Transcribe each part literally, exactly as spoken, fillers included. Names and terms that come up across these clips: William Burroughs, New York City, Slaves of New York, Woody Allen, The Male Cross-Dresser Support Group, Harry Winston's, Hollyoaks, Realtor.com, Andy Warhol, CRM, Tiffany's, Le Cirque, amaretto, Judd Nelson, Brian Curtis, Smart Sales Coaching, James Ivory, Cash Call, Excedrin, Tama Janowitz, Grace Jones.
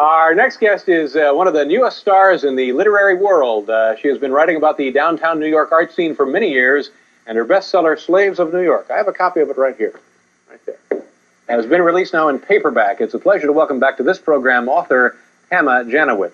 Our next guest is uh, one of the newest stars in the literary world. Uh, she has been writing about the downtown New York art scene for many years, and her bestseller, Slaves of New York. I have a copy of it right here, right there. It has been released now in paperback. It's a pleasure to welcome back to this program author Tama Janowitz.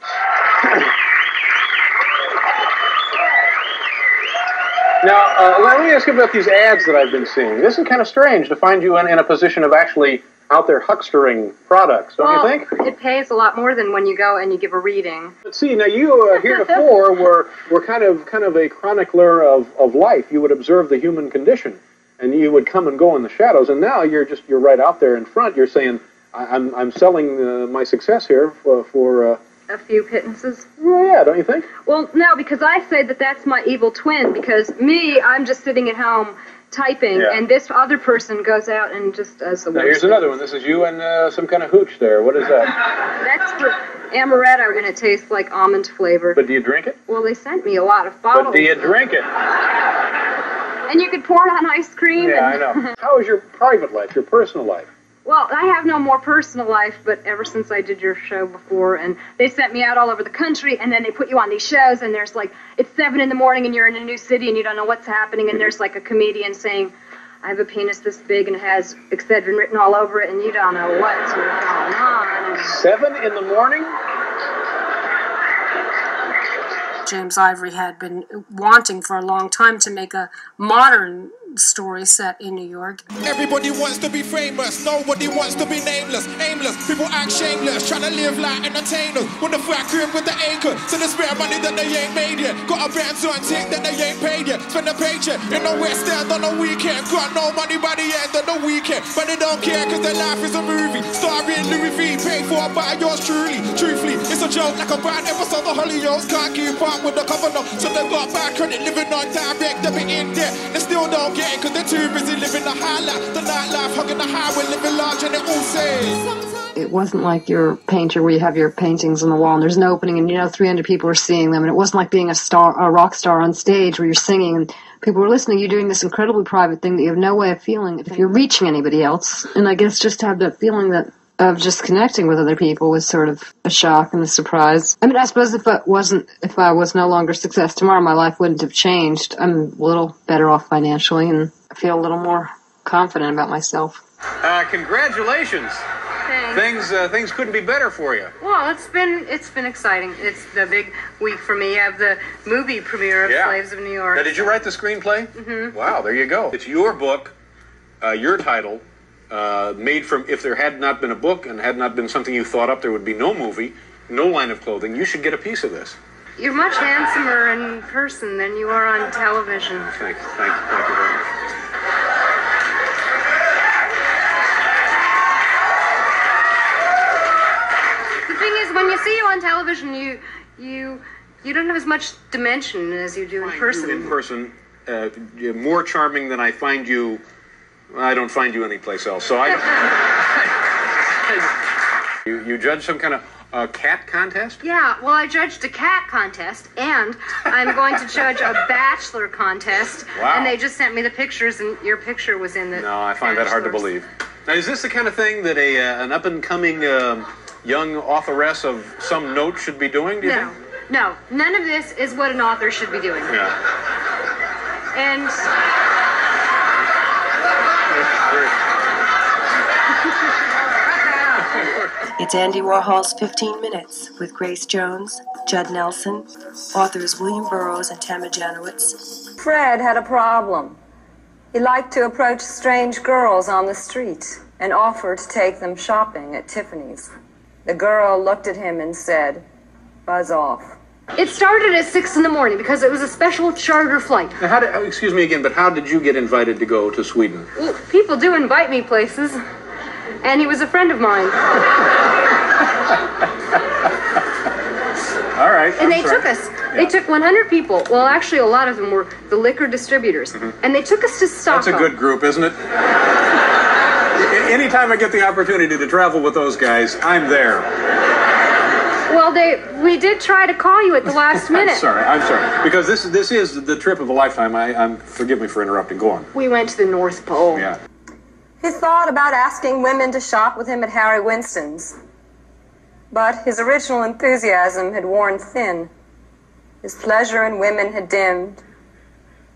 Now, uh, let me ask you about these ads that I've been seeing. This is kind of strange to find you in, in a position of actually out there huckstering products, don't well, you think? It pays a lot more than when you go and you give a reading. But see, now you uh, heretofore were were kind of kind of a chronicler of of life. You would observe the human condition, and you would come and go in the shadows. And now you're just you're right out there in front. You're saying, I, I'm I'm selling uh, my success here for. for uh, A few pittances. Well, yeah, don't you think? Well, no, because I say that that's my evil twin. Because me, I'm just sitting at home typing, yeah. And this other person goes out and just does the worst. Now, here's things. Another one. This is you and uh, some kind of hooch there. What is that? That's for amaretto, and it tastes like almond flavor. But do you drink it? Well, they sent me a lot of bottles. But do you drink it? And you could pour it on ice cream. Yeah, and I know. How is your private life, your personal life? Well, I have no more personal life, but ever since I did your show before, and they sent me out all over the country, and then they put you on these shows, and there's like, it's seven in the morning, and you're in a new city, and you don't know what's happening, and there's like a comedian saying, I have a penis this big, and it has Excedrin written all over it, and you don't know what's going on. Seven in the morning? James Ivory had been wanting for a long time to make a modern story set in New York. Everybody wants to be famous, nobody wants to be nameless, aimless, people act shameless, trying to live like entertainers, with the flat crib with the anchor, so they spare money that they ain't made yet, got a band on tick that they ain't paid yet, spend a paycheck in the West End on the weekend, got no money by the end of the weekend, but they don't care cause their life is a movie, starring Louis V, paid for by yours truly, truthfully, it's a joke like a bad episode of Hollyoaks, can't keep up with the governor, so they got bad credit, living on direct, they be in debt, they still don't get cause they're too busy living the high life, the nightlife, hugging the highway, living large and it all says. It wasn't like your painter where you have your paintings on the wall and there's an opening and you know three hundred people are seeing them, and it wasn't like being a star, a rock star on stage where you're singing and people are listening. You're doing this incredibly private thing that you have no way of feeling if you're reaching anybody else. And I guess just to have that feeling that of just connecting with other people was sort of a shock and a surprise. I mean, I suppose if I wasn't, if I was no longer success tomorrow, my life wouldn't have changed. I'm a little better off financially, and I feel a little more confident about myself. Uh, congratulations! Thanks. Things uh, things couldn't be better for you. Well, it's been it's been exciting. It's the big week for me. I have the movie premiere of yeah. Slaves of New York. Now, did you write the screenplay? Mm-hmm. Wow, there you go. It's your book, uh, your title. Uh, made from, if there had not been a book and had not been something you thought up, there would be no movie, no line of clothing. You should get a piece of this. You're much handsomer in person than you are on television. Thank you, thank you, thank you very much. The thing is, when you see you on television, you you you don't have as much dimension as you do in I person. Do in person, uh, you're more charming than I find you. I don't find you anyplace else, so I don't. you, you judge some kind of uh, cat contest? Yeah, well, I judged a cat contest, and I'm going to judge a bachelor contest. Wow. And they just sent me the pictures, and your picture was in the... No, I find that hard to believe. Now, is this the kind of thing that a uh, an up-and-coming uh, young authoress of some note should be doing, do you no. think? No, no, none of this is what an author should be doing. Yeah. And... It's Andy Warhol's fifteen minutes with Grace Jones, Judd Nelson, authors William Burroughs and Tama Janowitz. Fred had a problem. He liked to approach strange girls on the street and offer to take them shopping at Tiffany's. The girl looked at him and said, "Buzz off." It started at six in the morning because it was a special charter flight. Now how did, excuse me again, but how did you get invited to go to Sweden? Well, people do invite me places. And he was a friend of mine. All right. And I'm they sorry. took us. Yeah. They took one hundred people. Well, actually, a lot of them were the liquor distributors. Mm-hmm. And they took us to Stockholm. That's a good group, isn't it? Anytime I get the opportunity to travel with those guys, I'm there. Well, they we did try to call you at the last minute. I'm sorry. I'm sorry. Because this, this is the trip of a lifetime. I, I'm, forgive me for interrupting. Go on. We went to the North Pole. Yeah. He thought about asking women to shop with him at Harry Winston's. But his original enthusiasm had worn thin. His pleasure in women had dimmed.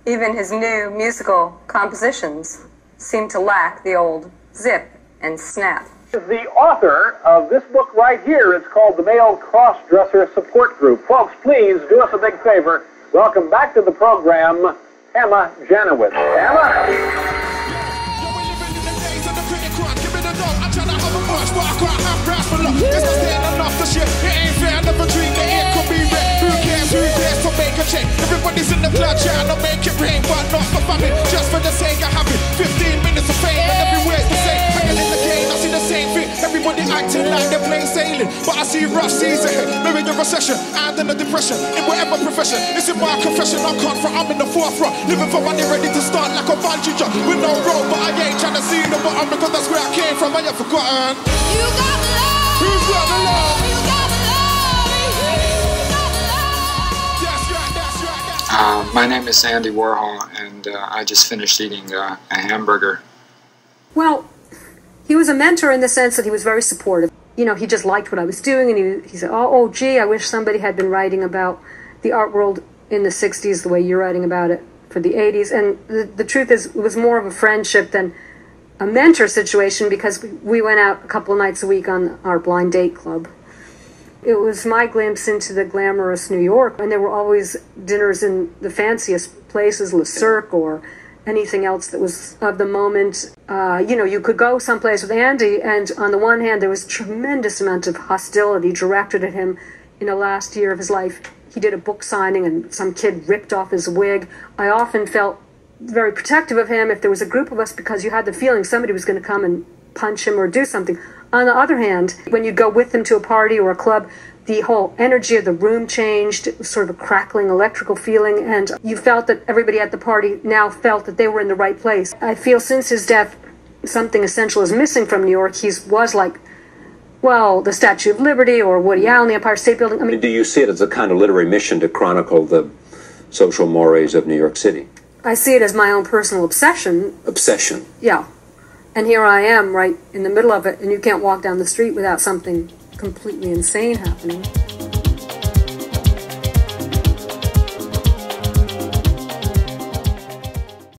Even his new musical compositions seemed to lack the old zip and snap. The author of this book right here is called The Male Cross-Dresser Support Group. Folks, please do us a big favor. Welcome back to the program, Tama Janowitz. Tama? Everybody's in the bloodshed, I'll make it rain, but not for famine. Just for the sake of having fifteen minutes of fame, and everywhere's the same. Hanging in the game, I see the same thing. Everybody acting like they're plain sailing, but I see rough seas ahead. Maybe the recession and then the depression. In whatever profession, it's in my confession. I can't front, I'm in the forefront, living for money, ready to start like a bungee jump. With no road, but I ain't trying to see the bottom, because that's where I came from. I ain't forgotten. You got the love. Who's got the love? You got the Uh, my name is Andy Warhol, and uh, I just finished eating uh, a hamburger. Well, he was a mentor in the sense that he was very supportive. You know, he just liked what I was doing, and he, he said, oh, oh, gee, I wish somebody had been writing about the art world in the sixties the way you're writing about it for the eighties. And the, the truth is, it was more of a friendship than a mentor situation, because we, we went out a couple of nights a week on our blind date club. It was my glimpse into the glamorous New York, and there were always dinners in the fanciest places, Le Cirque or anything else that was of the moment. Uh, you know, you could go someplace with Andy, and on the one hand, there was a tremendous amount of hostility directed at him in the last year of his life. He did a book signing, and some kid ripped off his wig. I often felt very protective of him if there was a group of us, because you had the feeling somebody was going to come and punch him or do something. On the other hand, when you'd go with them to a party or a club, the whole energy of the room changed. It was sort of a crackling electrical feeling, and you felt that everybody at the party now felt that they were in the right place. I feel since his death, something essential is missing from New York. He was like, well, the Statue of Liberty or Woody Allen, the Empire State Building. I mean, do you see it as a kind of literary mission to chronicle the social mores of New York City? I see it as my own personal obsession. Obsession? Yeah. And here I am, right in the middle of it, and you can't walk down the street without something completely insane happening.